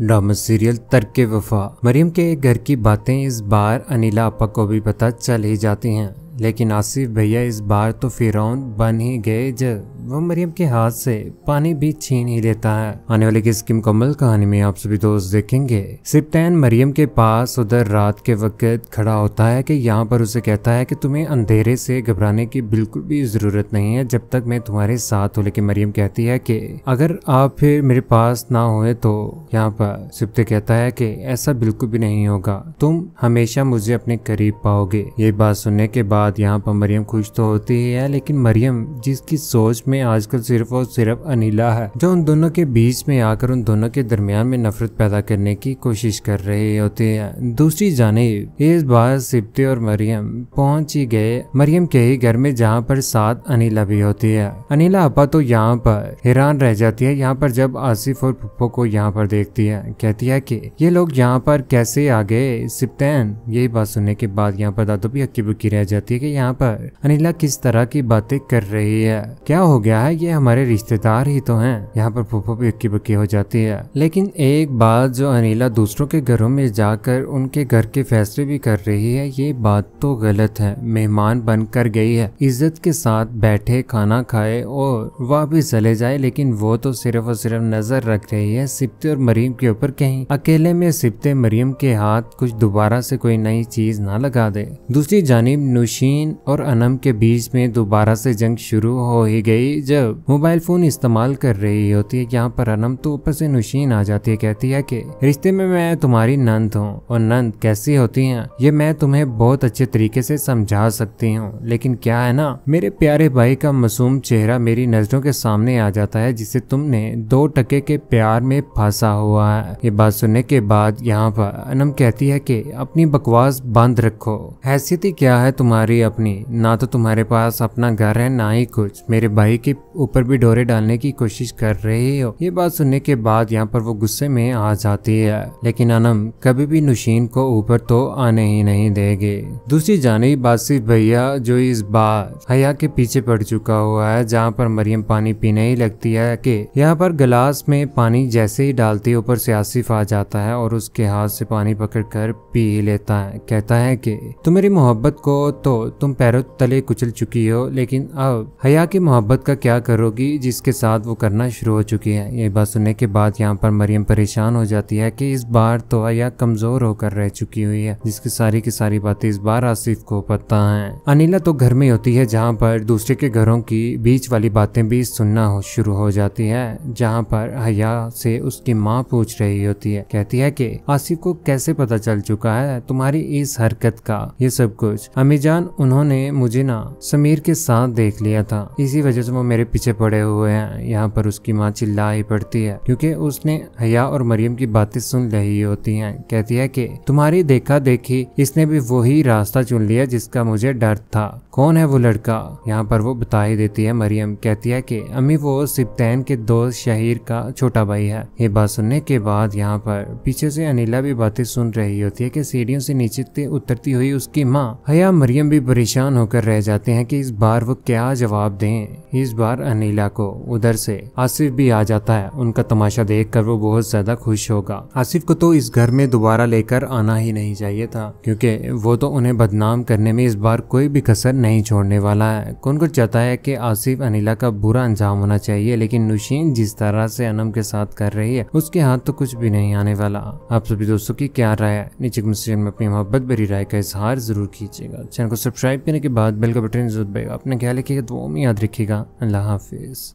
Drama serial Tark-e-Wafa. Maryam के घर की बातें इस बार अनिला आपा को भी पता चल ही जाती हैं, लेकिन आसिफ भैया इस बार तो फिरौन बन ही गए जब वो मरियम के हाथ से पानी भी छीन ही लेता है। आने वाले इसकी मुकम्मल कहानी में आप सभी दोस्त देखेंगे। सिप्तेन मरियम के पास उधर रात के वक्त खड़ा होता है कि यहाँ पर उसे कहता है कि तुम्हें अंधेरे से घबराने की बिल्कुल भी जरूरत नहीं है जब तक मैं तुम्हारे साथ हूँ, लेकिन मरियम कहती है कि अगर आप फिर मेरे पास ना होए तो। यहाँ पर सिप्तेन कहता है कि ऐसा बिल्कुल भी नहीं होगा, तुम हमेशा मुझे अपने करीब पाओगे। ये बात सुनने के बाद यहाँ पर मरियम खुश तो होती ही है, लेकिन मरियम जिसकी सोच में आजकल सिर्फ और सिर्फ अनिला है, जो उन दोनों के बीच में आकर उन दोनों के दरमियान में नफरत पैदा करने की कोशिश कर रही होती है। दूसरी जानिब इस बार सिप्ते और मरियम पहुंच ही गए मरियम के ही घर में, जहाँ पर साथ अनिला भी होती है। अनिला आपा तो यहाँ पर हैरान रह जाती है यहाँ पर जब आसिफ और पप्पो को यहाँ पर देखती है, कहती है की ये लोग यहाँ पर कैसे आ गए सिप्तेन। यही बात सुनने के बाद यहाँ पर दादू भी हक्की बुक्की रह जाती है कि यहाँ पर अनिला किस तरह की बातें कर रही है, क्या हो गया है, ये हमारे रिश्तेदार ही तो हैं। यहाँ पर फूफो भी इक्की बक्की हो जाती है। लेकिन एक बात जो अनिला दूसरों के घरों में जाकर उनके घर के फैसले भी कर रही है, ये बात तो गलत है। मेहमान बनकर गई है, इज्जत के साथ बैठे खाना खाए और वापिस चले जाए, लेकिन वो तो सिर्फ और सिर्फ नजर रख रही है सिप्ते और मरियम के ऊपर। कहीं अकेले में सिप्ते मरियम के हाथ कुछ दोबारा से कोई नई चीज ना लगा दे। दूसरी जानिब नुशीन और अनम के बीच में दोबारा से जंग शुरू हो ही गई जब मोबाइल फोन इस्तेमाल कर रही होती है। यहाँ पर अनम तो ऊपर से नुशीन आ जाती है, कहती है कि रिश्ते में मैं तुम्हारी नंद हूँ और नंद कैसी होती हैं ये मैं तुम्हें बहुत अच्छे तरीके से समझा सकती हूँ, लेकिन क्या है ना मेरे प्यारे भाई का मासूम चेहरा मेरी नजरों के सामने आ जाता है जिसे तुमने 2 टके के प्यार में फंसा हुआ है। ये बात सुनने के बाद यहाँ पर अनम कहती है कि अपनी बकवास बंद रखो, हैसियत ही क्या है तुम्हारी अपनी, ना तो तुम्हारे पास अपना घर है ना ही कुछ, मेरे भाई के ऊपर भी डोरे डालने की कोशिश कर रहे हो। ये बात सुनने के बाद यहाँ पर वो गुस्से में आ जाती है, लेकिन अनम कभी भी नुशीन को ऊपर तो आने ही नहीं देगी। दूसरी जानिब आसिफ भैया जो इस बार हया के पीछे पड़ चुका हुआ है, जहाँ पर मरियम पानी पीने ही लगती है कि यहाँ पर गिलास में पानी जैसे ही डालती ऊपर से आसिफ आ जाता है और उसके हाथ से पानी पकड़ कर पी लेता है, कहता है कि तुम मेरी मोहब्बत को तो तुम पैरों तले कुचल चुकी हो, लेकिन अब हया की मोहब्बत का क्या करोगी जिसके साथ वो करना शुरू हो चुकी है। ये बात सुनने के बाद यहाँ पर मरियम परेशान हो जाती है कि इस बार तो हया कमजोर होकर रह चुकी हुई है, जिसकी सारी की सारी बातें इस बार आसिफ को पता है। अनिला तो घर में होती है जहाँ पर दूसरे के घरों की बीच वाली बातें भी सुनना शुरू हो जाती है, जहाँ पर हया से उसकी माँ पूछ रही होती है, कहती है कि आसिफ को कैसे पता चल चुका है तुम्हारी इस हरकत का। ये सब कुछ अमीजान उन्होंने मुझे ना समीर के साथ देख लिया था, इसी वजह से वो मेरे पीछे पड़े हुए हैं। यहाँ पर उसकी माँ चिल्ला ही पड़ती है क्योंकि उसने हया और मरियम की बातें सुन रही होती हैं, कहती है कि तुम्हारी देखा देखी इसने भी वही रास्ता चुन लिया जिसका मुझे डर था, कौन है वो लड़का। यहाँ पर वो बता ही देती है मरियम, कहती है कि अम्मी वो सिप्तेन के दोस्त शाहिर का छोटा भाई है। ये बात सुनने के बाद यहाँ पर पीछे से अनिला भी बातें सुन रही होती है कि सीढ़ियों से नीचे उतरती हुई उसकी माँ हया मरियम भी परेशान होकर रह जाते हैं कि इस बार वो क्या जवाब दें इस बार अनिला को। उधर से आसिफ भी आ जाता है, उनका तमाशा देखकर वो बहुत ज्यादा खुश होगा। आसिफ को तो इस घर में दोबारा लेकर आना ही नहीं चाहिए था क्योंकि वो तो उन्हें बदनाम करने में इस बार कोई भी कसर नहीं छोड़ने वाला है। कौन कुछ चाहता है कि आसिफ अनिला का बुरा अंजाम होना चाहिए, लेकिन नुशीन जिस तरह से अनम के साथ कर रही है उसके हाथ तो कुछ भी नहीं आने वाला। आप सभी दोस्तों की क्या राय है, नीचे कमेंट में अपनी मोहब्बत भरी राय का इजहार जरूर कीजिएगा। चैनल को सब्सक्राइब करने के बाद बेल का बटन जरूर दबाइएगा। अपने ख्याल रखिएगा, दुआओं में याद रखिएगा। अल्लाह हाफिज।